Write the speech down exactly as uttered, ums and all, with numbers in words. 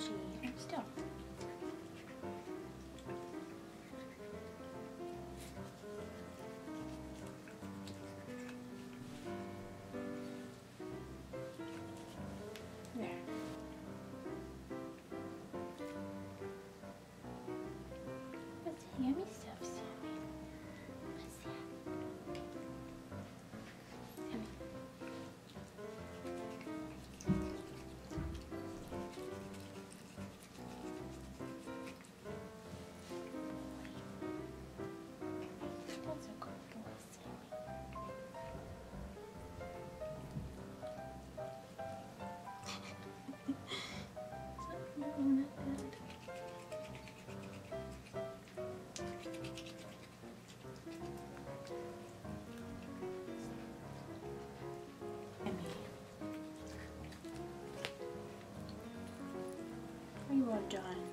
itchy. Still. There. That's yummy stuff, Sammy. What's that? Sammy. That's a good boy, Sammy. Well done.